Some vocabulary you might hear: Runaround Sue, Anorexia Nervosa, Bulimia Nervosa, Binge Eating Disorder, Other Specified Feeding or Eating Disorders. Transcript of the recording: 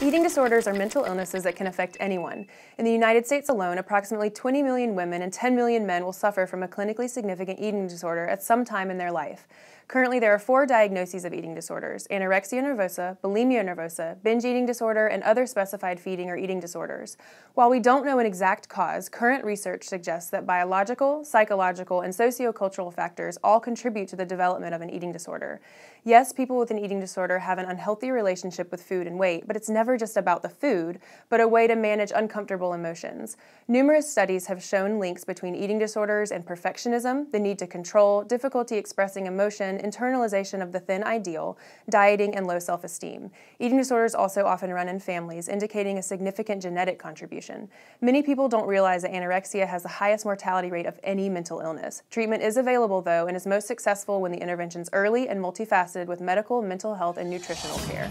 Eating disorders are mental illnesses that can affect anyone. In the United States alone, approximately 20 million women and 10 million men will suffer from a clinically significant eating disorder at some time in their life. Currently, there are 4 diagnoses of eating disorders: anorexia nervosa, bulimia nervosa, binge eating disorder, and other specified feeding or eating disorders. While we don't know an exact cause, current research suggests that biological, psychological, and sociocultural factors all contribute to the development of an eating disorder. Yes, people with an eating disorder have an unhealthy relationship with food and weight, but it's never just about the food, but a way to manage uncomfortable emotions. Numerous studies have shown links between eating disorders and perfectionism, the need to control, difficulty expressing emotion, internalization of the thin ideal, dieting, and low self-esteem. Eating disorders also often run in families, indicating a significant genetic contribution. Many people don't realize that anorexia has the highest mortality rate of any mental illness. Treatment is available, though, and is most successful when the intervention is early and multifaceted with medical, mental health, and nutritional care.